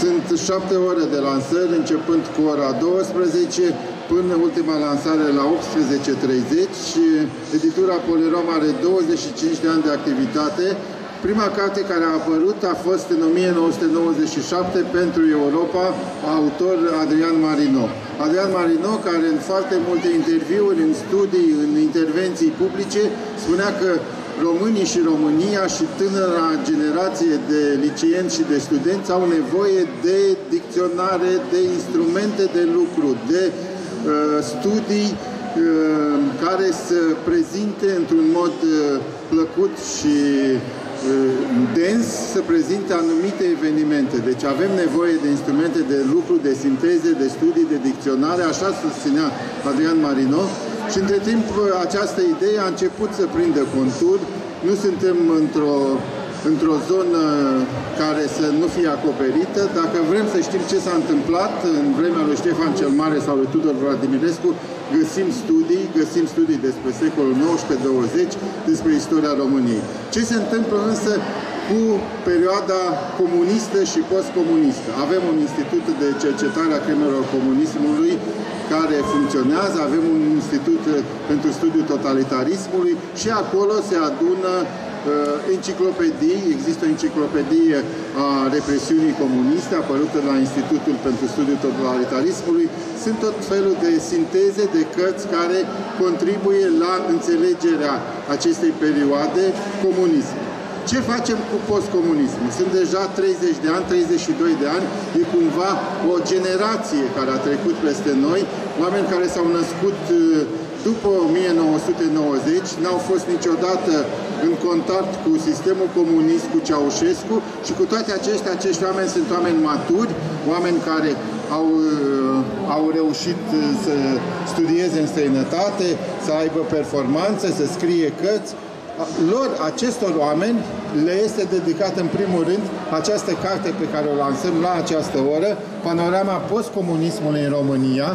Sunt 7 ore de lansări, începând cu ora 12 până ultima lansare la 18:30. Editura Polirom are 25 de ani de activitate. Prima carte care a apărut a fost în 1997 pentru Europa, autor Adrian Marino. Adrian Marino, care în foarte multe interviuri, în studii, în intervenții publice, spunea că românii și România și tânăra generație de liceeni și de studenți au nevoie de dicționare, de instrumente de lucru, de studii care să prezinte într-un mod plăcut și dens, să prezinte anumite evenimente. Deci avem nevoie de instrumente de lucru, de sinteze, de studii, de dicționare, așa susținea Adrian Marino. Și între timp această idee a început să prindă conturi. Nu suntem într-o zonă care să nu fie acoperită. Dacă vrem să știm ce s-a întâmplat în vremea lui Ștefan cel Mare sau lui Tudor Vladimirescu, găsim studii despre secolul XIX-XX, despre istoria României. Ce se întâmplă însă cu perioada comunistă și postcomunistă? Avem un institut de cercetare a crimelor comunismului care funcționează, avem un institut pentru studiul totalitarismului și acolo se adună enciclopedii, există o enciclopedie a represiunii comuniste apărută la Institutul pentru Studiul Totalitarismului. Sunt tot felul de sinteze, de cărți care contribuie la înțelegerea acestei perioade comunism. Ce facem cu postcomunismul? Sunt deja 30 de ani, 32 de ani, e cumva o generație care a trecut peste noi, oameni care s-au născut după 1990, n-au fost niciodată în contact cu sistemul comunist, cu Ceaușescu, și cu toate acestea, acești oameni sunt oameni maturi, oameni care au reușit să studieze în străinătate, să aibă performanțe, să scrie cărți. Acestor oameni le este dedicată în primul rând această carte pe care o lansăm la această oră, Panorama Postcomunismului în România,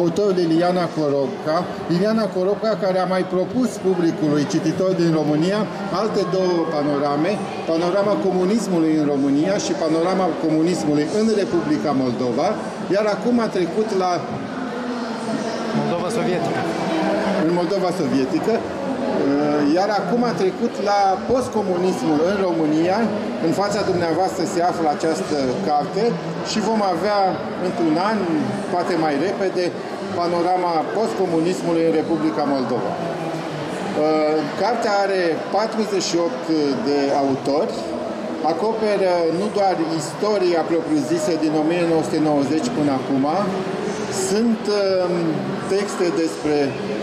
autorul Iliana Corobca. Iliana Corobca, care a mai propus publicului cititor din România alte două panorame, Panorama Comunismului în România și Panorama Comunismului în Republica Moldova, iar acum a trecut la Moldova Sovietică, iar acum a trecut la postcomunismul în România. În fața dumneavoastră se află această carte și vom avea într-un an, poate mai repede, Panorama postcomunismului în Republica Moldova. Cartea are 48 de autori, acoperă nu doar istoria propriu-zisă din 1990 până acum. Sunt texte despre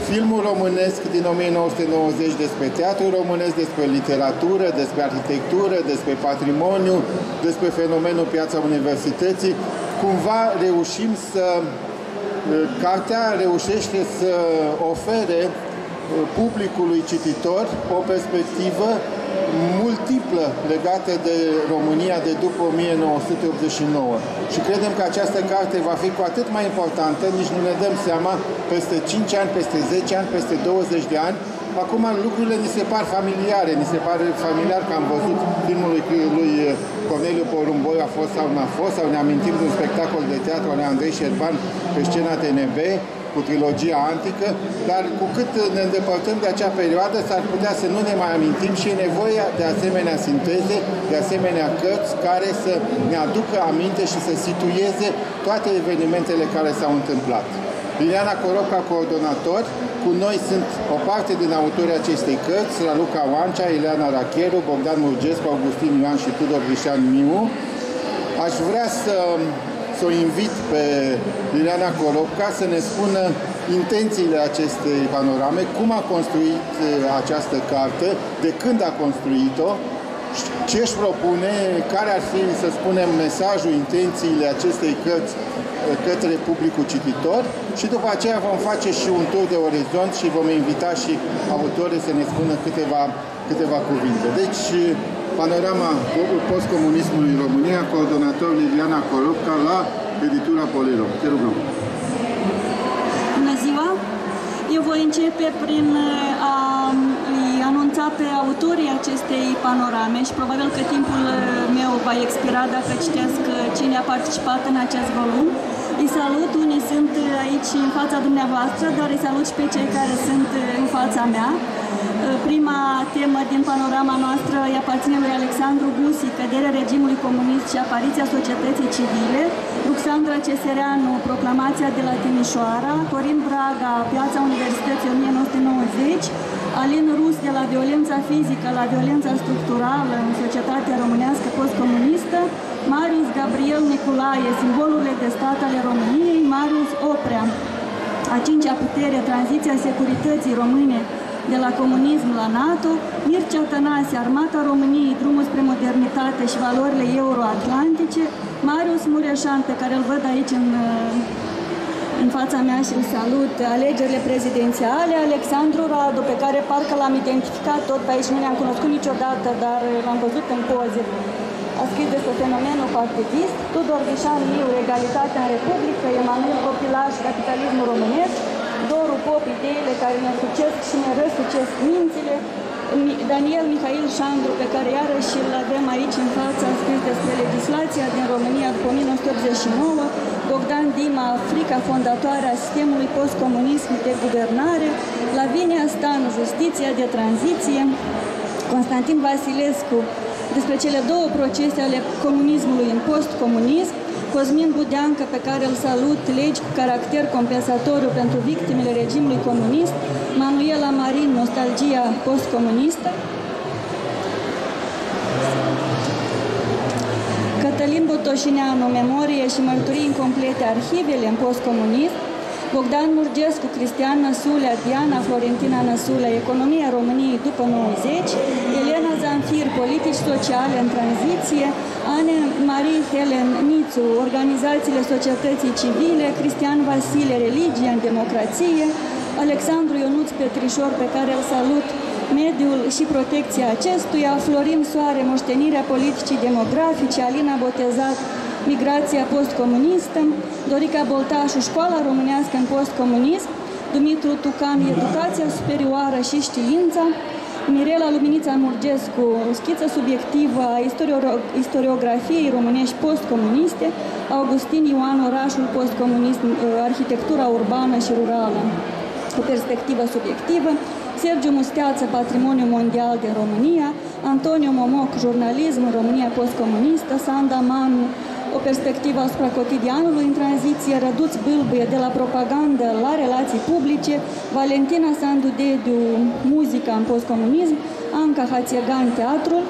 filmul românesc din 1990, despre teatrul românesc, despre literatură, despre arhitectură, despre patrimoniu, despre fenomenul Piața Universității. Cumva reușim să... Cartea reușește să ofere publicului cititor o perspectivă multiplă legată de România de după 1989. Și credem că această carte va fi cu atât mai importantă, nici nu ne dăm seama, peste 5 ani, peste 10 ani, peste 20 de ani. Acum lucrurile ni se par familiare, ni se pare familiar că am văzut filmul lui Corneliu Porumboiu, A fost sau n-a fost, sau ne amintim de un spectacol de teatru al Andrei Șerban pe scena TNB, cu trilogia antică, dar cu cât ne îndepărtăm de acea perioadă, s-ar putea să nu ne mai amintim și e nevoie de asemenea sinteze, de asemenea cărți care să ne aducă aminte și să situeze toate evenimentele care s-au întâmplat. Iliana Corobca, coordonator, cu noi sunt o parte din autorii acestei cărți, Raluca Oancea, Ileana Racheru, Bogdan Murgescu, Augustin Ioan și Tudor Vișan-Miu. Aș vrea să o invit pe Iliana Corobca să ne spună intențiile acestei panorame, cum a construit această carte, de când a construit-o, ce își propune, care ar fi, să spunem, mesajul, intențiile acestei cărți către publicul cititor, și după aceea vom face și un tur de orizont și vom invita și autorii să ne spună câteva cuvinte. Deci, Panorama postcomunismului în România, coordonatorul Iliana Corobca la editura Polirom. Te rugăm. Bună ziua! Eu voi începe prin a anunța pe autorii acestei panorame și probabil că timpul meu va expira dacă citesc cine a participat în acest volum. Îi salut, unii sunt aici în fața dumneavoastră, dar îi salut și pe cei care sunt în fața mea. Prima temă din panorama noastră îi aparține lui Alexandru Gussi, căderea regimului comunist și apariția societății civile, Ruxandra Cesereanu, proclamația de la Timișoara, Corin Braga, piața Universității 1990, Alin Rus, de la violența fizică la violența structurală în societatea românească postcomunistă, Marius Gabriel Nicolae, simbolurile de stat ale României, Marius Oprea, a cincea putere, tranziția securității române de la comunism la NATO, Mircea Tănase, armata României, drumul spre modernitate și valorile euroatlantice, Marius Mureșan, pe care îl văd aici în fața mea și îl salut, alegerile prezidențiale, Alexandru Radu, pe care parcă l-am identificat tot pe aici, nu ne-am cunoscut niciodată, dar l-am văzut în poze. A scris despre fenomenul partidist, Tudor Vișan-Miu, egalitatea în Republică, Emanuel Popilaș, capitalismul românesc, Doru Pop, ideile care ne sucesc și ne răsucesc mințile, Daniel Mihail Șandru, pe care iarăși îl avem aici în față, a scris despre legislația din România după 1989, Bogdan Dima, frica fondatoare a sistemului postcomunism de guvernare, Lavinia Stanu, justiția de tranziție, Constantin Vasilescu, despre cele două procese ale comunismului în postcomunism, Cosmin Budeancă, pe care îl salut, legi cu caracter compensatoriu pentru victimele regimului comunist, Manuela Marin, nostalgia postcomunistă, Cătălin Botoșineanu, memorie și mărturii incomplete, arhivele în postcomunism, Bogdan Murgescu, Cristian Năsulea, Diana Florentina Năsulea, economia României după 90, Elena Zanfir, politici sociale în tranziție, Anne Marie Helen Nițu, organizațiile societății civile, Cristian Vasile, religia în democrație, Alexandru Ionuț Petrișor, pe care îl salut, mediul și protecția acestuia, Florin Soare, moștenirea politicii demografice, Alina Botezat, migrația postcomunistă, Dorica Boltașu, școala românească în postcomunism, Dumitru Tucan, educația superioară și știința, Mirela Luminița Murgescu, schiță subiectivă a istoriografiei românești postcomuniste, Augustin Ioan, orașul postcomunist, arhitectura urbană și rurală, o perspectivă subiectivă, Sergiu Musteață, Patrimoniu Mondial din România, Antonio Momoc, Jurnalism în România postcomunistă, Sanda Manu, o perspectivă asupra cotidianului în tranziție, Răduț Bâlbâie, de la propagandă la relații publice, Valentina Sandu Dediu, muzica în postcomunism, Anca Hațiegan, teatrul,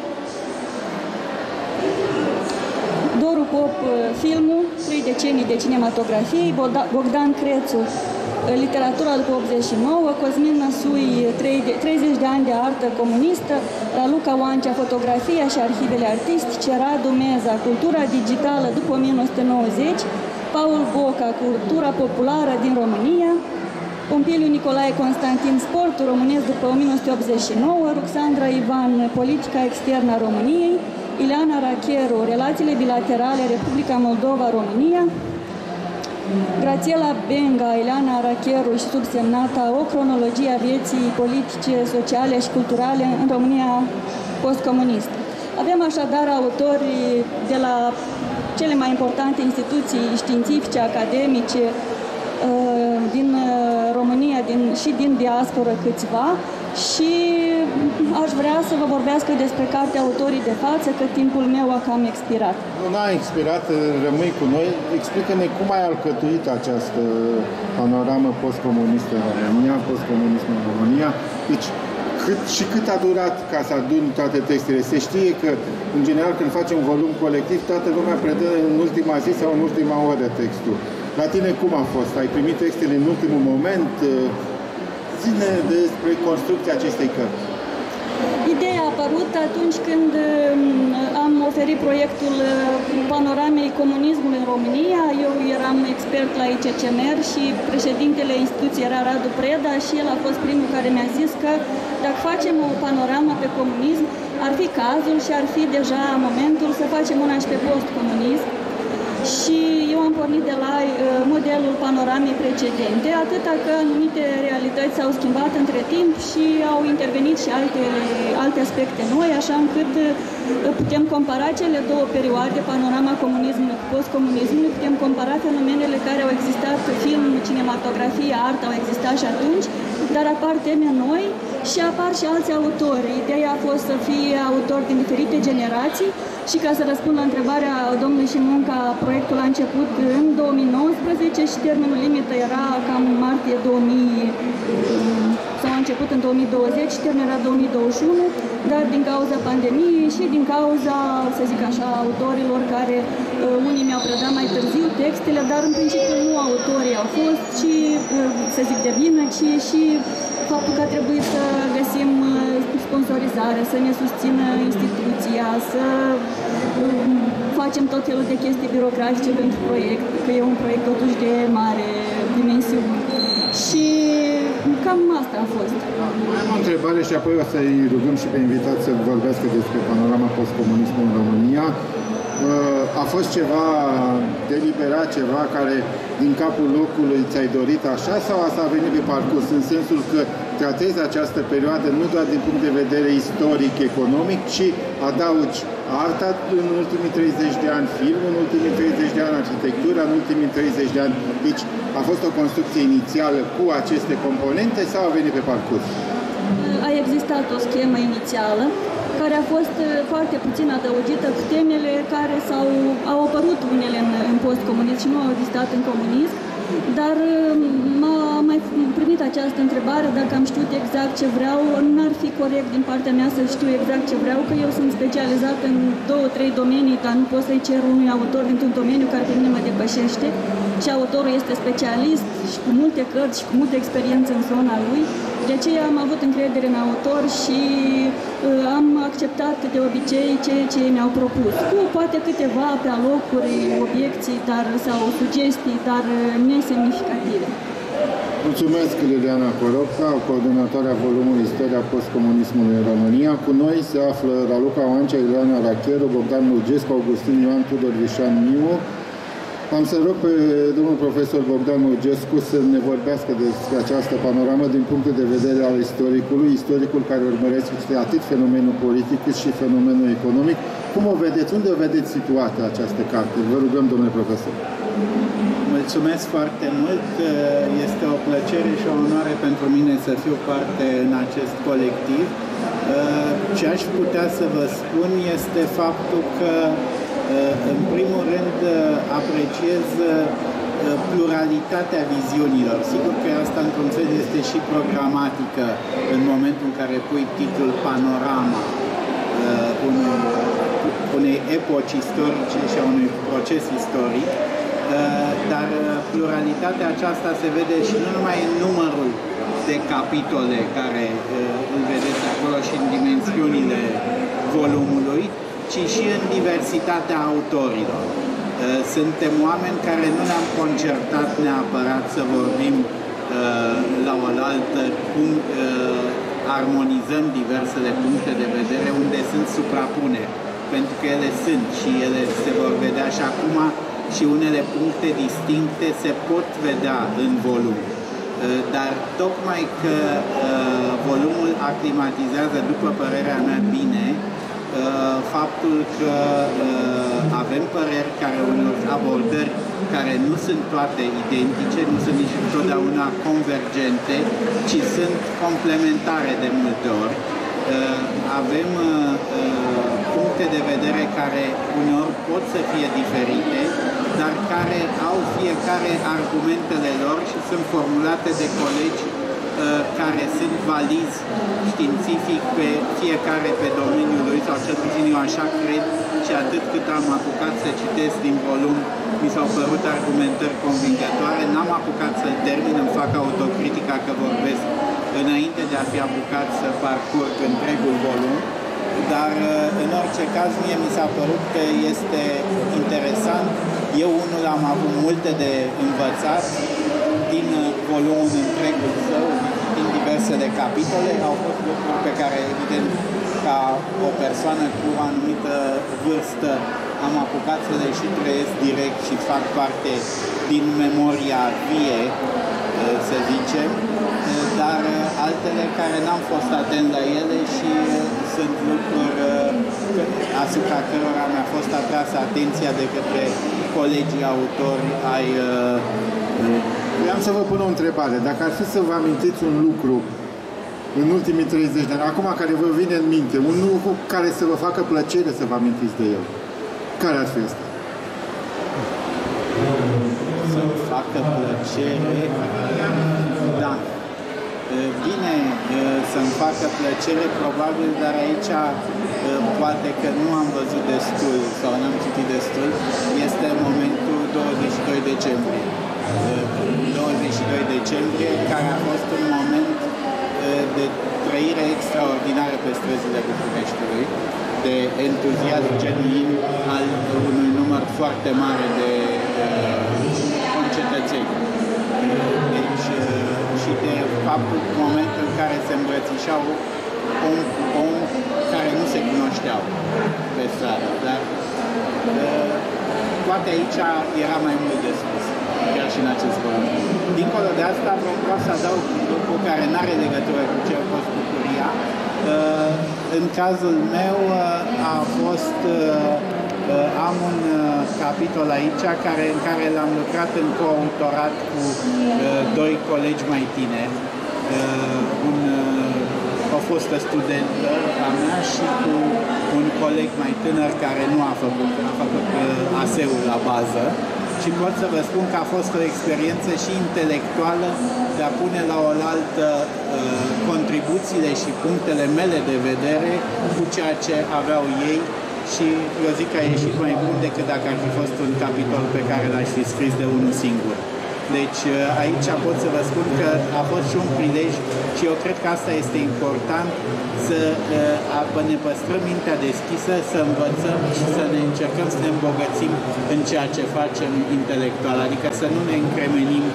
Doru Pop, filmul, 3 decenii de cinematografie, Bogdan Crețu, literatura după 89, Cosmin Năsui, 30 de ani de artă comunistă, Raluca Oancea, fotografia și arhivele artistice, Radu Meza, cultura digitală după 1990, Paul Boca, cultura populară din România, Pompiliu Nicolae Constantin, sportul românesc după 1989, Ruxandra Ivan, politica externă a României, Ileana Racheru, relațiile bilaterale Republica Moldova-România, Grațiela Benga, Ileana Racheru și subsemnata, o cronologie a vieții politice, sociale și culturale în România postcomunistă. Avem așadar autori de la cele mai importante instituții științifice, academice din România și din diaspora câțiva, și aș vrea să vă vorbească despre cartea autorii de față, că timpul meu a cam expirat. N-a expirat, rămâi cu noi. Explică-ne cum ai alcătuit această panoramă postcomunistă în România, postcomunismul în România. Deci, cât a durat ca să aduni toate textele? Se știe că, în general, când facem volum colectiv, toată lumea predă în ultima zi sau în ultima oră textul. La tine cum a fost? Ai primit textele în ultimul moment? Ține despre construcția acestei cărți. Ideea a apărut atunci când am oferit proiectul Panoramei Comunismului în România. Eu eram expert la ICCMR și președintele instituției era Radu Preda și el a fost primul care mi-a zis că dacă facem o panoramă pe comunism, ar fi cazul și ar fi deja momentul să facem una și pe postcomunism. Și eu am pornit de la modelul panoramei precedente, atâta că anumite realități s-au schimbat între timp și au intervenit și alte aspecte noi, așa încât putem compara cele două perioade, panorama comunismului cu postcomunismului, putem compara fenomenele care au existat, film, cinematografie, artă, au existat și atunci, dar apar teme noi și apar și alți autori. Ideea a fost să fie autori din diferite generații și, ca să răspund la întrebarea domnului Șimunca, proiectul a început în 2019 și termenul limită era cam martie 2000. S-au început în 2020 și termen era 2021, dar din cauza pandemiei și din cauza, să zic așa, autorilor care unii mi-au predat mai târziu textele, dar în principiu nu autorii au fost, ci, să zic, de vină, ci și faptul că a trebuit să găsim sponsorizare, să ne susțină instituția, să facem tot felul de chestii birocratice pentru proiect, că e un proiect totuși de mare dimensiune. Și cam asta a fost. Am o întrebare și apoi o să-i rugăm și pe invitați să vorbească despre panorama postcomunismului în România. A fost ceva deliberat, ceva care din capul locului ți-ai dorit așa sau asta a venit pe parcurs? În sensul că tratezi această perioadă nu doar din punct de vedere istoric, economic, ci adaugi arta în ultimii 30 de ani, film în ultimii 30 de ani, arhitectura în ultimii 30 de ani. Deci a fost o construcție inițială cu aceste componente sau a venit pe parcurs? A existat o schemă inițială care a fost foarte puțin adăugită cu temele care au apărut unele în postcomunism și nu au existat în comunism, dar m-am mai primit această întrebare, dacă am știut exact ce vreau, n-ar fi corect din partea mea să știu exact ce vreau, că eu sunt specializată în 2-3 domenii, dar nu pot să-i cer unui autor dintr-un domeniu care pe mine mă depășește și autorul este specialist și cu multe cărți și cu multă experiență în zona lui. De aceea am avut încredere în autor și am acceptat de obicei ceea ce mi-au propus. Cu poate câteva pe locuri, obiecții sau sugestii, dar nesemnificative. Mulțumesc, Iliana Corobca, coordonatoarea volumului Istoria postcomunismului în România. Cu noi se află Raluca Oancea, Ileana Racheru, Bogdan Murgescu, Augustin Ioan, Tudor Vișan-Miu. Am să rog pe domnul profesor Bogdan Murgescu să ne vorbească despre această panoramă din punctul de vedere al istoricului, istoricul care urmărește atât fenomenul politic cât și fenomenul economic. Cum o vedeți? Unde o vedeți situată această carte? Vă rugăm, domnule profesor. Mulțumesc foarte mult. Este o plăcere și o onoare pentru mine să fiu parte în acest colectiv. Ce aș putea să vă spun este faptul că în primul rând apreciez pluralitatea viziunilor. Sigur că asta într-un fel este și programatică în momentul în care pui titlul Panorama unei epoci istorice și a unui proces istoric, dar pluralitatea aceasta se vede și nu numai în numărul de capitole care îl vedeți acolo și în dimensiunile volumului, ci și în diversitatea autorilor. Suntem oameni care nu ne-am concertat neapărat să vorbim la oaltă cum armonizăm diversele puncte de vedere unde sunt suprapuneri, pentru că ele sunt și ele se vor vedea și acum și unele puncte distincte se pot vedea în volum. Dar tocmai că volumul aclimatizează, după părerea mea, bine, faptul că avem păreri care unor abordări care nu sunt toate identice, nu sunt nici totdeauna convergente, ci sunt complementare de multe ori. Avem puncte de vedere care uneori pot să fie diferite, dar care au fiecare argumentele lor și sunt formulate de colegi care sunt valizi științific pe fiecare pe domeniul lui, sau cel puțin eu așa cred, și atât cât am apucat să citesc din volum, mi s-au părut argumentări convingătoare, n-am apucat să termin, îmi fac autocritica că vorbesc înainte de a fi apucat să parcurg întregul volum, dar în orice caz mie mi s-a părut că este interesant. Eu unul am avut multe de învățat din volumul întregul său, din diversele capitole. Au fost lucruri pe care, evident, ca o persoană cu o anumită vârstă, am apucat să le și trăiesc direct și fac parte din memoria vie să zicem, dar altele care n-am fost atent la ele și sunt lucruri asupra cărora mi-a fost atrasă atenția de către colegii autori ai... Vreau să vă pun o întrebare. Dacă ar fi să vă amintiți un lucru în ultimii 30 de ani, acum care vă vine în minte, un lucru care să vă facă plăcere să vă amintiți de el, care ar fi ăsta? Să facă plăcere... Da. Bine, să-mi facă plăcere, probabil, dar aici poate că nu am văzut destul sau n-am citit destul, este momentul 22 decembrie. 22 decembrie, care a fost un moment de trăire extraordinară pe străzile Bucureștiului, de entuziasm genuin al unui număr foarte mare de concetățeni. Deci, și de faptul, momentul în care se îmbrățișau om cu om care nu se cunoșteau pe stradă, dar poate aici era mai mult de spus, chiar și în acest moment. Dincolo de asta, vreau să adaug un lucru care nu are legătură cu ce a fost bucuria. În cazul meu a fost... am un capitol aici în care l-am lucrat în coautorat cu doi colegi mai tineri, o fostă studentă a mea și cu un coleg mai tânăr care nu a făcut, ASE-ul la bază, și pot să vă spun că a fost o experiență și intelectuală de a pune la oaltă contribuțiile și punctele mele de vedere cu ceea ce aveau ei. Și eu zic că a ieșit mai bun decât dacă ar fi fost un capitol pe care l-aș fi scris de unul singur. Deci aici pot să vă spun că a fost și un prilej și eu cred că asta este important, să ne păstrăm mintea deschisă, să învățăm și să ne încercăm să ne îmbogățim în ceea ce facem intelectual, adică să nu ne încremenim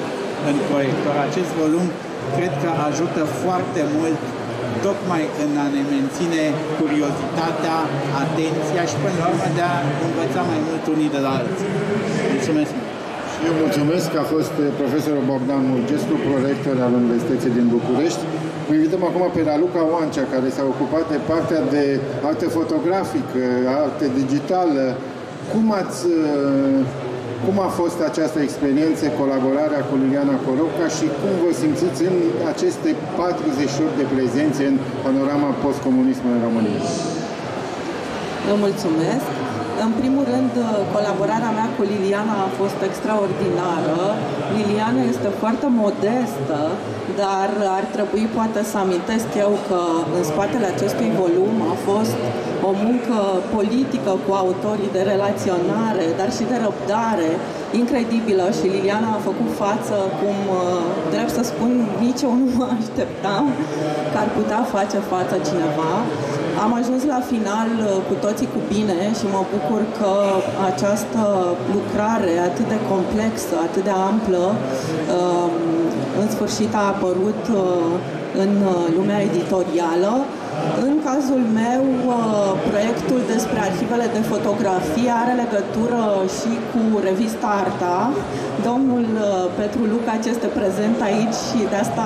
în proiector. Acest volum cred că ajută foarte mult tocmai în a ne menține curiozitatea, atenția și până la urmă de a învăța mai mult unii de la alții. Mulțumesc! Și eu mulțumesc că a fost profesorul Bogdan Murgescu, prorector al Universității din București. Îl invităm acum pe Raluca Oancea, care s-a ocupat de partea de artă fotografică, artă digitală. Cum a fost această experiență, colaborarea cu Iliana Corobca și cum vă simțiți în aceste 48 de prezențe în panorama postcomunismului în România? Vă mulțumesc! În primul rând, colaborarea mea cu Iliana a fost extraordinară. Iliana este foarte modestă, dar ar trebui poate să amintesc eu că în spatele acestui volum a fost o muncă politică cu autorii, de relaționare, dar și de răbdare incredibilă, și Iliana a făcut față, cum trebuie să spun, nici eu nu mă așteptam că ar putea face față cineva. Am ajuns la final cu toții cu bine și mă bucur că această lucrare atât de complexă, atât de amplă, în sfârșit a apărut în lumea editorială. În cazul meu, proiectul despre arhivele de fotografie are legătură și cu revista Arta. Domnul Petru Lucaci este prezent aici și de asta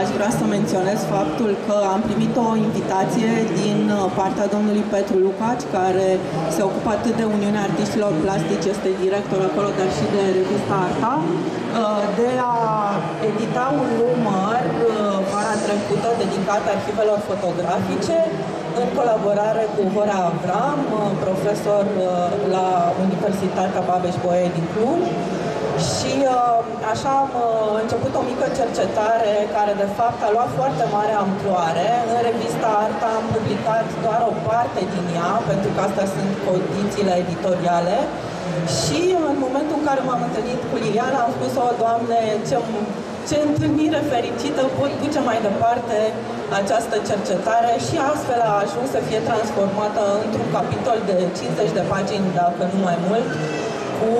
aș vrea să menționez faptul că am primit o invitație din partea domnului Petru Lucaci, care se ocupă atât de Uniunea Artiștilor Plastici, este director acolo, dar și de revista Arta, de a edita un număr vara trecută dedicat arhivelor fotografice, în colaborare cu Hora Avram, profesor la Universitatea Babeș-Bolyai din Cluj. Și așa am început o mică cercetare care de fapt a luat foarte mare amploare. În revista Arta am publicat doar o parte din ea, pentru că astea sunt condițiile editoriale. Și în momentul în care m-am întâlnit cu Liliana, am spus: o, Doamne, ce întâlnire fericită, pot duce mai departe această cercetare, și astfel a ajuns să fie transformată într-un capitol de 50 de pagini, dacă nu mai mult, cu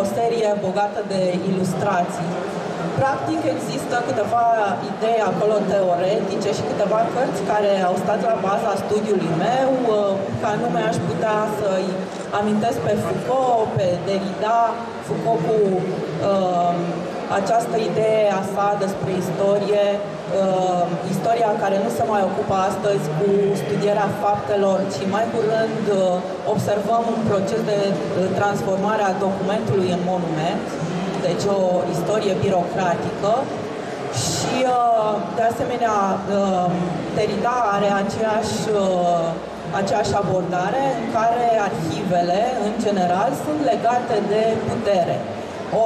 o serie bogată de ilustrații. Practic există câteva idei acolo teoretice și câteva cărți care au stat la baza studiului meu, ca anume aș putea să-i amintesc pe Foucault, pe Derrida, Foucault cu această idee a sa despre istorie, istoria care nu se mai ocupă astăzi cu studierea faptelor, ci mai curând observăm un proces de transformare a documentului în monument, deci o istorie birocratică. Și de asemenea Derrida are aceeași abordare în care arhivele, în general, sunt legate de putere.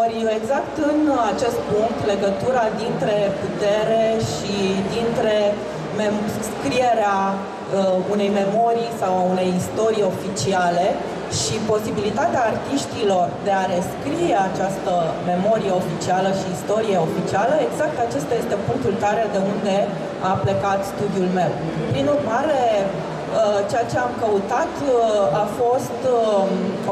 Ori exact în acest punct, legătura dintre putere și dintre scrierea unei memorii sau a unei istorii oficiale și posibilitatea artiștilor de a rescrie această memorie oficială și istorie oficială, exact acesta este punctul tare de unde a plecat studiul meu. Prin urmare, ceea ce am căutat a fost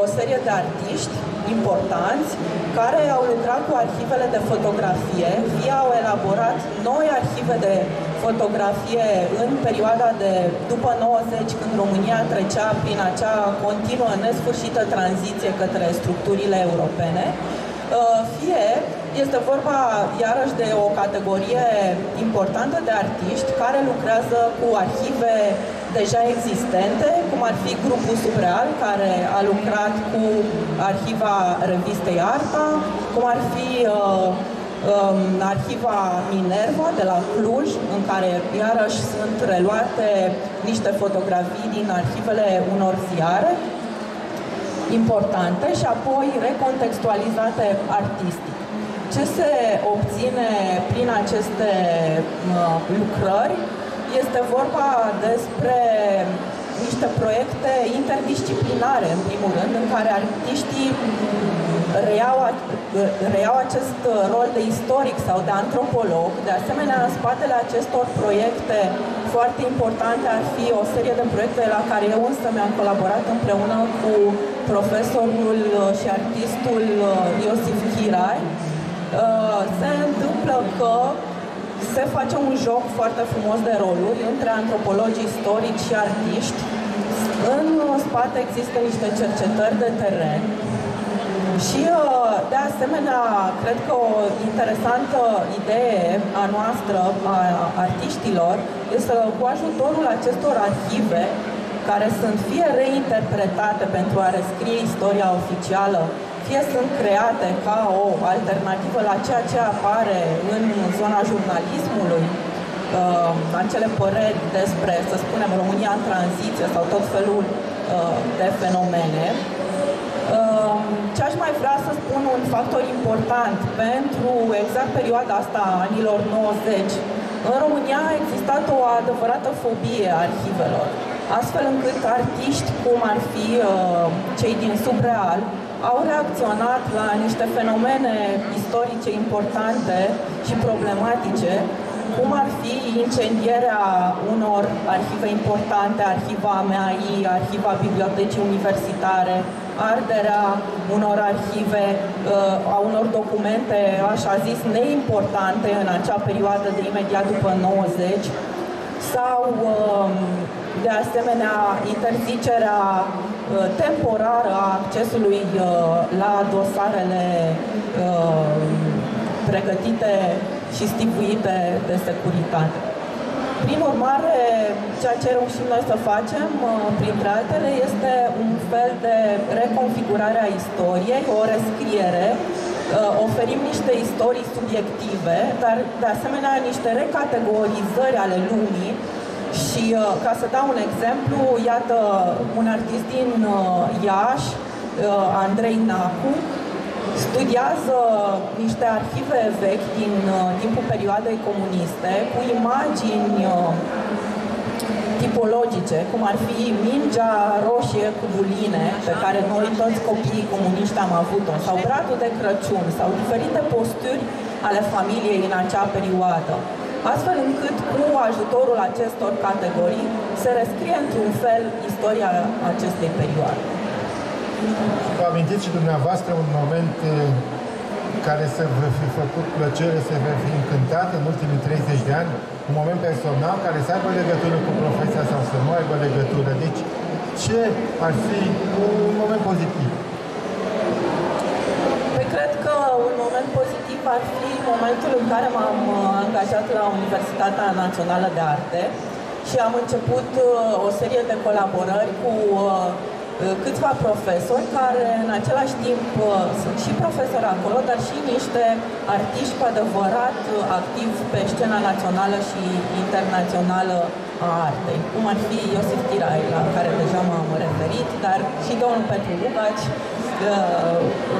o serie de artiști importanți care au lucrat cu arhivele de fotografie, fie au elaborat noi arhive de fotografie în perioada de după 90, când România trecea prin acea continuă, nesfârșită tranziție către structurile europene, fie este vorba iarăși de o categorie importantă de artiști care lucrează cu arhive deja existente, cum ar fi grupul Subreal, care a lucrat cu arhiva revistei Arta, cum ar fi arhiva Minerva de la Cluj, în care iarăși sunt reluate niște fotografii din arhivele unor ziare importante și apoi recontextualizate artistic. Ce se obține prin aceste lucrări? Este vorba despre niște proiecte interdisciplinare, în primul rând, în care artiștii reiau acest rol de istoric sau de antropolog. De asemenea, în spatele acestor proiecte foarte importante ar fi o serie de proiecte la care eu însă mi-am colaborat împreună cu profesorul și artistul Iosif Kirai. Se întâmplă că se face un joc foarte frumos de roluri între antropologi, istorici și artiști. În spate există niște cercetări de teren și, de asemenea, cred că o interesantă idee a noastră, a artiștilor, este să, cu ajutorul acestor arhive, care sunt fie reinterpretate pentru a rescrie istoria oficială, fie sunt create ca o alternativă la ceea ce apare în zona jurnalismului, acele păreri despre, să spunem, România în tranziție sau tot felul de fenomene. Ce aș mai vrea să spun, un factor important pentru exact perioada asta a anilor 90, în România a existat o adevărată fobie a arhivelor, astfel încât artiști, cum ar fi cei din Subreal, au reacționat la niște fenomene istorice importante și problematice, cum ar fi incendierea unor arhive importante, arhiva MEAI, arhiva Bibliotecii Universitare, arderea unor arhive, a unor documente, așa zis, neimportante în acea perioadă de imediat după 90, sau, de asemenea, interzicerea temporară a accesului la dosarele pregătite și stipuite de securitate. Prin urmare, ceea ce reușim noi să facem, printre altele, este un fel de reconfigurare a istoriei, o rescriere. Oferim niște istorii subiective, dar, de asemenea, niște recategorizări ale lumii. Și ca să dau un exemplu, iată un artist din Iași, Andrei Nacu, studiază niște arhive vechi din timpul perioadei comuniste cu imagini tipologice, cum ar fi mingea roșie cu buline, pe care noi toți copiii comuniști am avut-o, sau bratul de Crăciun, sau diferite posturi ale familiei în acea perioadă. Astfel încât, cu ajutorul acestor categorii, se rescrie într-un fel istoria acestei perioade. Vă amintiți și dumneavoastră un moment care să vă fi făcut plăcere, să vă fi încântat în ultimii 30 de ani, un moment personal care să aibă legătură cu profesia sau să nu aibă legătură. Deci, ce ar fi un moment pozitiv? Eu cred că un moment pozitiv ar fi momentul în care m-am angajat la Universitatea Națională de Arte și am început o serie de colaborări cu câțiva profesori care în același timp sunt și profesori acolo, dar și niște artiști cu adevărat activi pe scena națională și internațională a artei, cum ar fi Iosif Kirai, la care deja m-am referit, dar și domnul Petru Lucaci,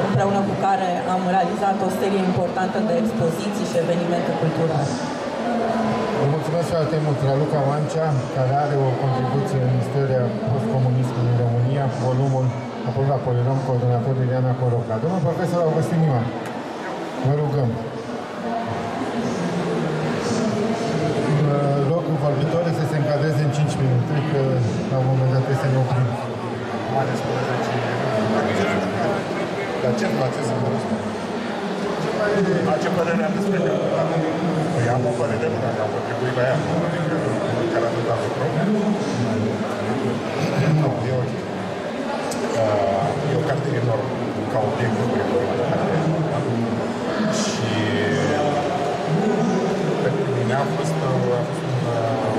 împreună cu care am realizat o serie importantă de expoziții și evenimente culturale. Vă mulțumesc foarte mult, Raluca Oancea, care are o contribuție în istoria postcomunismului în România, volumul Apoi la Polirom, coordonator Iliana Corobca. Domnul profesor Augustin Ioan, vă rugăm. Locul vorbitoare să se încadreze în 5 minute, că la un moment dat trebuie să ne oprim. Dar ce faceți să vă răspund? Ce părere am despre deputatul? Păi am o părere bună, că am contribuit la ea. Adică, chiar atât a lucru. Nu, e ok. E o carte enormă, ca obiect de carte. Și pentru mine a fost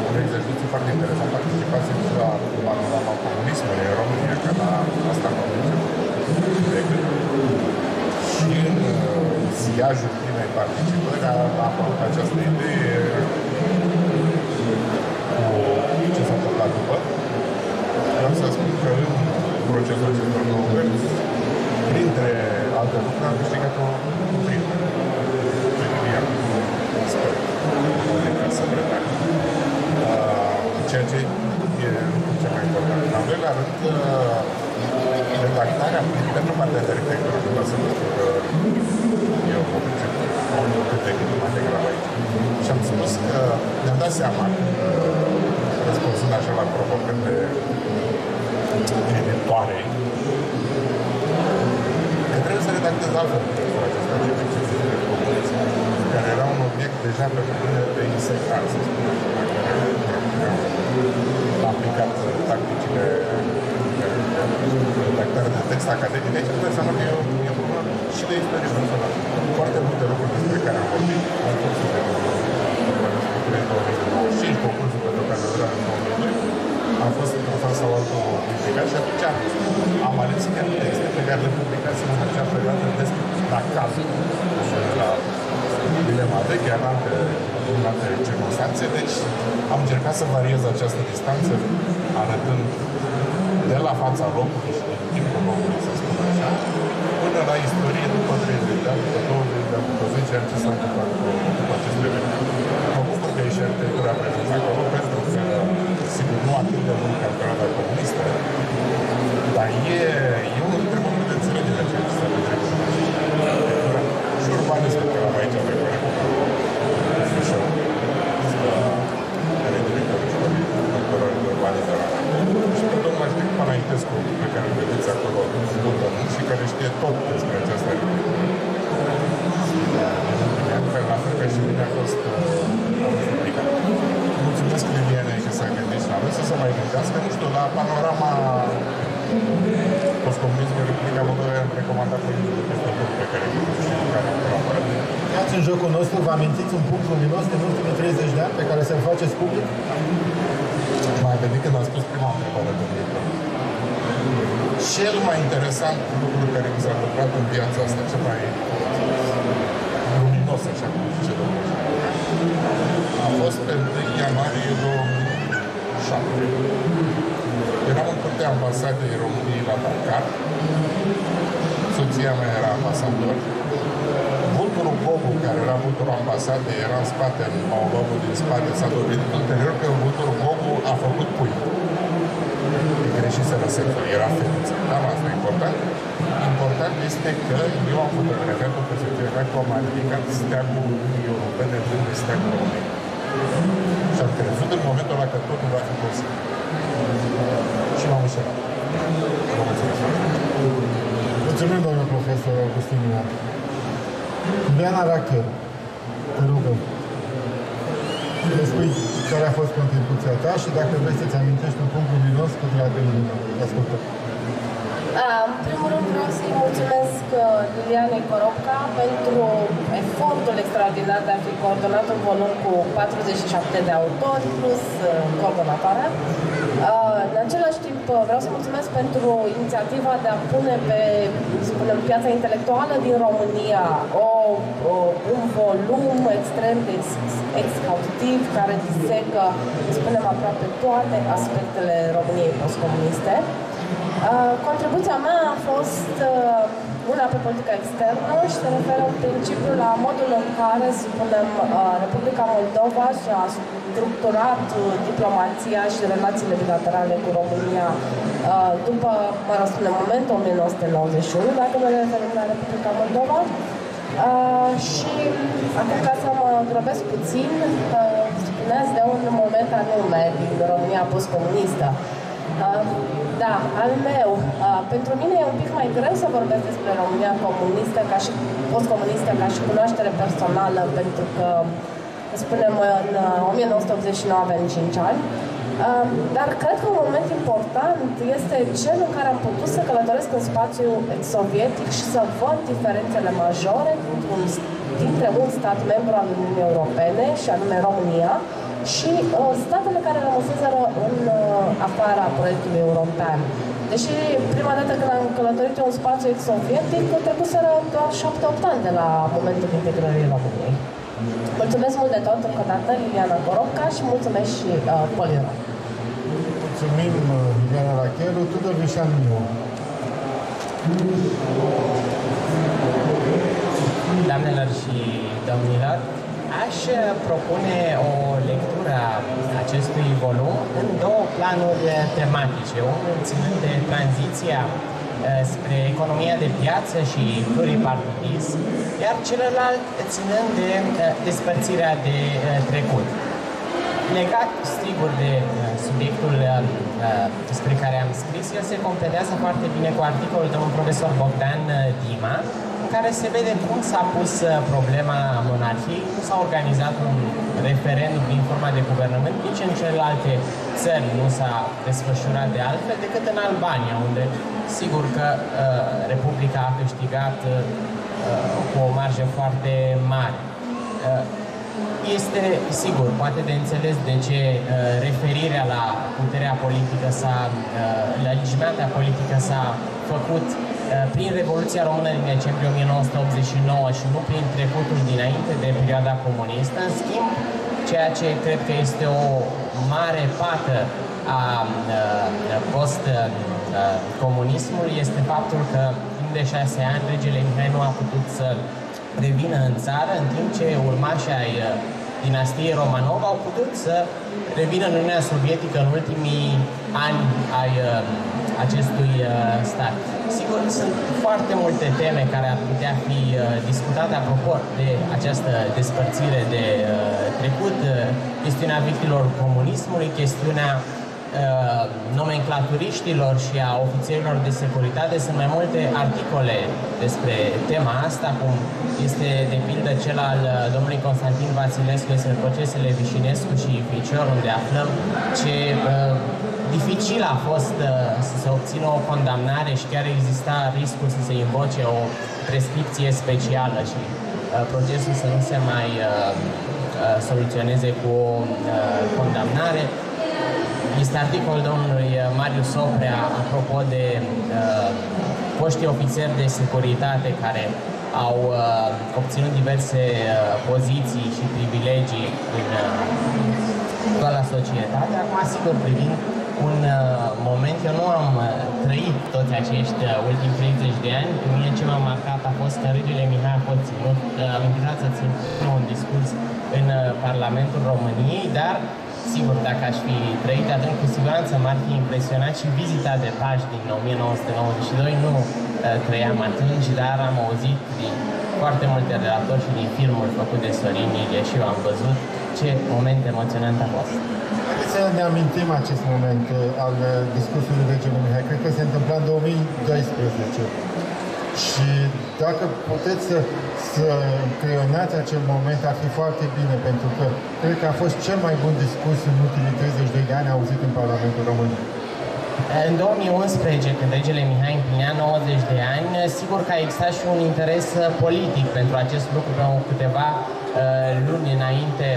un exercițiu foarte interesant. Participați la Panorama Comunismului în România, că la asta am și în ziajul primei participări a apărut această idee cu ce s-a întâmplat după. Vreau să spun că în procesul acestor două gărți, printre alte lucruri, am câștigat o primă. Primăria cu un spăr, de casă bretană. Ceea ce e lucrul cel mai important. În al doilea rând, redactarea, pentru partea de arhitectură, vreau să vă spun că eu mă pricep la unul câte câte mai degrabă aici. Și am spus că ne-am dat seama, răspunsând așa la provocările editoare, că trebuie să redactez altfel pentru acestea de exerciții de comunism, care era un obiect deja pe mine de insectar, să spun așa, am aplicat tacticile redactarea de text academic. Deci îmi dai seama că e vorba și de istorie personală. Foarte multe lucruri despre care am vorbit în cursul de 2025, cu cursul pentru catedră în 2002, am fost într-o fel sau altul publicat și atunci am ales chiar texte pe care le publicați în acea perioadă despre la cazul la dilema veche, în alte circunstanțe. Deci am încercat să variez această distanță arătând de la fața locului și din timpul locului, să spun așa, până la istorie după 30 de ani, după 20 de ani, după 10 ani, ce s-a întâmplat după acest eveniment. Mă bucur că e și arhitectura prezentă acolo, pentru că, sigur, nu atât de mult ca perioada comunistă, dar e un trebun de înțelegere a ceea ce s-a petrecut. Și urbanismul, că am aici avem Sfâșor, care e directorul școlii, doctorul urbanismului. Și pe domnul Aștept Panaitescu, pe care îl vedeți acolo, și care știe tot despre această lucruri. La fel ca și mine a fost publicat. Mulțumesc Lilianei că s-a gândit și la noi să se mai gândească, nu știu, la Panorama Postcomunismului în Republica Moldova, recomandat pe tot pe care îl știu și care îl apărăm. Iați în jocul nostru, vă amintiți un punct luminos din ultimii 30 de ani pe care să-l faceți public? M-am gândit când am spus prima întrebare de viață. Cel mai interesant lucru care mi s-a întâmplat în viața asta, cel mai luminos, așa cum zice domnul Șerban, a fost pe 1 ianuarie 2007. Eram în curtea ambasadei României la Dakar. Soția mea era ambasador. Vulturul Bobu, care era vulturul ambasadei, era în spate, în Maulobul din spate, s-a dovedit ulterior că vulturul Bobu a făcut pui. E greșit să răsăcă, era feliță. Dar asta e important. Important este că eu am făcut refertul pe societatea că am ridicat steagul Uniunii Europene din steagul României. Și am crezut în momentul ăla că totul va fi posibil. Și m-am înșelat. Vă mulțumesc. Mulțumim, domnul profesor Augustin Ioan. Ileana Racheru, te rugăm. Ne spui care a fost contribuția ta și dacă vrei să-ți amintești un punct luminos către adevărat. Ascultă. În primul rând vreau să-i mulțumesc Ilianei Corobca pentru efortul extraordinar de a fi coordonat un volum cu 47 de autori plus coordonatoarea. În același timp vreau să mulțumesc pentru inițiativa de a pune pe, să spunem, piața intelectuală din România un volum extrem de exhaustiv care disecă, să spunem, aproape toate aspectele României postcomuniste. Contribuția mea a fost una pe politica externă și se referă în principiu la modul în care, să spunem, Republica Moldova și-a structurat diplomația și relațiile bilaterale cu România după, mă rog, spune, momentul 1991, dacă mă referim la Republica Moldova. Și acum, ca să mă grăbesc puțin, spuneați de un moment anume din România postcomunistă. Da, al meu. Pentru mine e un pic mai greu să vorbesc despre România comunistă ca și postcomunistă, ca și cunoaștere personală, pentru că, spunem, în 1989 aveam 5 ani. Dar cred că un moment important este cel în care am putut să călătoresc în spațiul ex-sovietic și să văd diferențele majore dintre un stat membru al Uniunii Europene, și anume România, și statele care rămăseseră în afara proiectului european. Deși prima dată când am călătorit un spațiu ex-sovietic, trecuseră doar 7-8 ani de la momentul integrării României. Mulțumesc mult de tot încă o dată, Iliana Corobca, și mulțumesc și Poliora. Mulțumim, Ileana Racheru. Tudor Vișan-Miu. Doamnelor și domnilor, aș propune o lectură a acestui volum în două planuri tematice, unul ținând de tranziția spre economia de piață și pluripartidism, iar celălalt ținând de despărțirea de trecut. Legat, sigur, de subiectul despre care am scris, el se completează foarte bine cu articolul de un profesor Bogdan Dima, în care se vede cum s-a pus problema monarhiei, cum s-a organizat un referendum prin forma de guvernământ, nici în celelalte țări nu s-a desfășurat de altfel decât în Albania, unde sigur că Republica a câștigat cu o marjă foarte mare. Este, sigur, poate de înțeles de ce referirea la puterea politică la legitimitatea politică s-a făcut prin Revoluția Română din decembrie 1989 și nu prin trecutul dinainte de perioada comunistă. În schimb, ceea ce cred că este o mare pată a post-comunismului este faptul că timp de 6 ani regele Mihai nu a putut să revină în țară, în timp ce urmașii ai dinastiei Romanov au putut să revină în Uniunea Sovietică în ultimii ani ai acestui stat. Sigur, sunt foarte multe teme care ar putea fi discutate apropo de această despărțire de trecut, chestiunea victimelor comunismului, chestiunea nomenclaturiștilor și a ofițerilor de securitate. Sunt mai multe articole despre tema asta, cum este de pildă cel al domnului Constantin Vasilescu despre procesele Vișinescu și Ficior, unde aflăm ce dificil a fost să se obțină o condamnare și chiar exista riscul să se invoce o prescripție specială și procesul să nu se mai soluționeze cu o condamnare. Este articolul domnului Marius Oprea apropo de foștii ofițeri de securitate care au obținut diverse poziții și privilegii în toată societatea. Acum, sigur, privind un moment, eu nu am trăit toți acești ultimi 30 de ani. Pe mine ce m-a marcat a fost că regele Mihai a fost ținut, am invitat să țin un discurs în Parlamentul României, dar sigur, dacă aș fi trăit atunci, cu siguranță m-ar fi impresionat și vizita de Paști din 1992. Nu trăiam atunci, dar am auzit din foarte multe relatori și din filmul făcut de Sorin Ilieșiu și eu am văzut ce moment emoționant a fost. Haideți să ne amintim acest moment al discursului regelui Mihai. Cred că se întâmpla în 2012. Și dacă puteți să creionați acel moment, ar fi foarte bine, pentru că cred că a fost cel mai bun discurs în ultimii 30 de ani auzit în Parlamentul României. În 2011, când regele Mihai împlinea 90 de ani, sigur că a existat și un interes politic pentru acest lucru. Pe câteva luni înainte,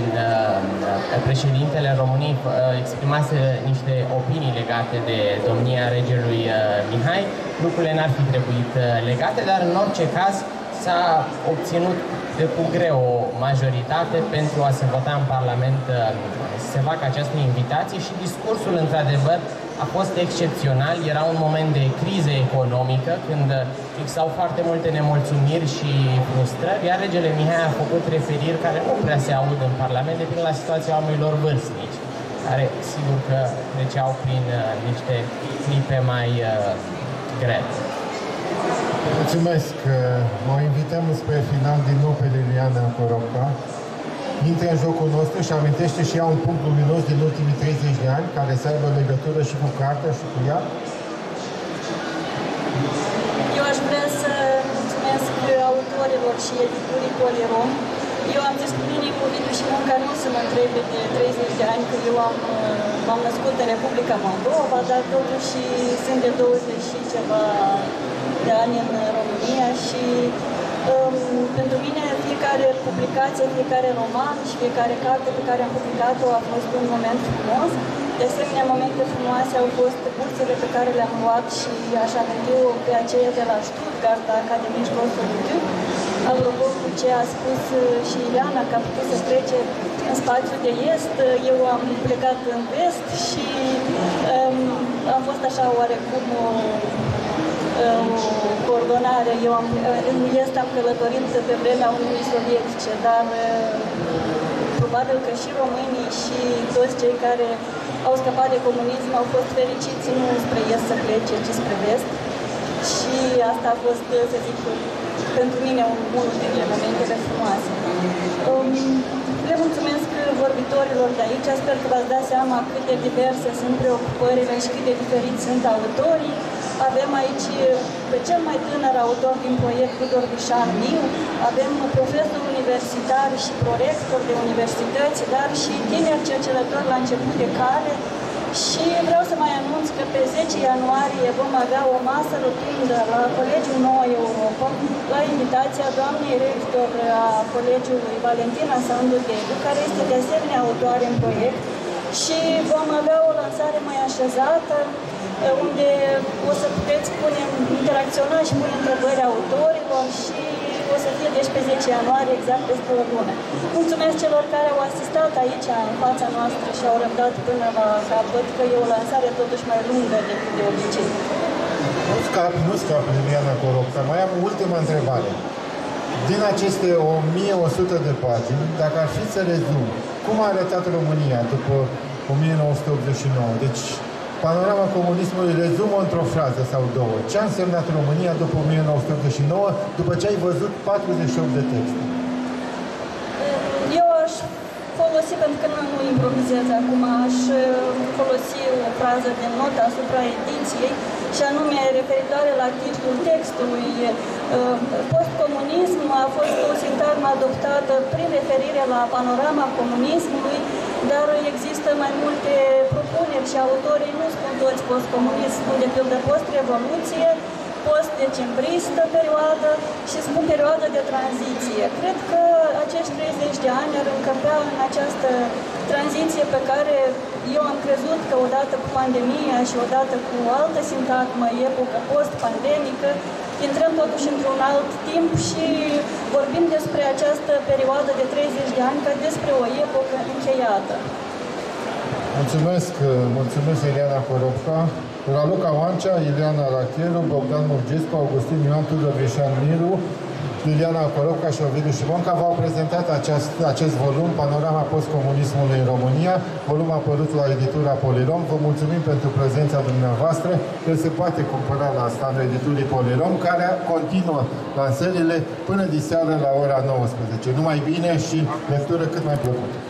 președintele României exprimase niște opinii legate de domnia regelui Mihai. Lucrurile n-ar fi trebuit legate, dar în orice caz s-a obținut de cu greu o majoritate pentru a se vota în Parlament, să se facă această invitație și discursul, într-adevăr, a fost excepțional. Era un moment de criză economică, când fixau foarte multe nemulțumiri și frustrări, iar regele Mihai a făcut referiri care nu prea se aud în Parlament, de până la situația oamenilor vârstnici, care sigur că treceau prin niște clipe mai grele. Mulțumesc! O invităm spre final din nou pe Iliana Corobca. Intră în jocul nostru și amintește și ea un punct luminos din ultimii 30 de ani, care să aibă legătură și cu cartea și cu ea. Eu aș vrea să mulțumesc autorilor și editurii Polirom. Eu am zis cu mine cuvinte și munca nu se mă întrebe de 30 de ani, când eu m-am născut în Republica Moldova, dar totuși sunt de 20 și ceva de ani în România și pentru mine fiecare publicație, fiecare roman și fiecare carte pe care am publicat-o a fost un moment frumos. De asemenea, momente frumoase au fost cursele pe care le-am luat și aș aminti eu pe aceea de la Stuttgart, Academiști Rosul. Apropo cu ce a spus și Ileana, că a putut să trece în spațiul de est, eu am plecat în vest și am fost așa oarecum coordonare. Eu în est am călătorit pe vremea Uniunii Sovietice, dar probabil că și românii și toți cei care au scăpat de comunism au fost fericiți nu spre est să plece, ci spre vest. Și asta a fost, să zic, pentru mine unul dintre momentele frumoase. Le mulțumesc vorbitorilor de aici. Sper că v-ați dat seama cât de diverse sunt preocupările și cât de diferiți sunt autorii. Avem aici pe cel mai tânăr autor din proiect, Tudor Vișan-Miu, avem profesor universitar și prorector de universități, dar și tineri cercetători la început de cale. Și vreau să mai anunț că pe 10 ianuarie vom avea o masă rotundă la Colegiul Noua Europa, la invitația doamnei rector a Colegiului Valentina Sandu Dedu, care este de asemenea autoare în proiect, și vom avea o lansare mai așezată, unde o să puteți interacționa și pune întrebări autorilor și o să fie deci pe 10 ianuarie, exact peste o lună. Mulțumesc celor care au asistat aici, în fața noastră, și au răbdat până la capăt, că e o lansare totuși mai lungă decât de obicei. Nu scap, Iliana Corobca. Mai am o ultimă întrebare. Din aceste 1100 de pagini, dacă ar fi să rezum, cum a arătat România după 1989? Deci, Panorama comunismului rezumă într-o frază sau două. Ce a însemnat România după 1989, după ce ai văzut 48 de texte? Eu aș folosi, pentru că nu improvizez acum, aș folosi o frază de notă asupra ediției, și anume referitoare la titlul textului. Postcomunism a fost o sintagmă adoptată prin referire la panorama comunismului, dar există mai multe propuneri și autorii nu spun toți postcomunism, spun de pildă post-revoluție, post-decembristă perioadă și spun perioadă de tranziție. Cred că acești 30 de ani ar încăpea în această tranziție pe care eu am crezut că odată cu pandemia și odată cu o altă sintagmă, epoca post-pandemică, intrăm totuși într-un alt timp și vorbim despre această perioadă de 30 de ani ca despre o epocă încheiată. Mulțumesc, mulțumesc Iliana Corobca, Raluca Oancea, Ileana Racheru, Bogdan Murgescu, Augustin Ioan, Tudor Vișan-Miu, Iliana Corobca și Ovidiu Șimonca v-au prezentat acest volum, Panorama Postcomunismului în România, volum apărut la editura Polirom. Vă mulțumim pentru prezența dumneavoastră, că se poate cumpăra la standul editurii Polirom, care continuă lansările până diseară la ora 19. Numai bine și lectură cât mai plăcută!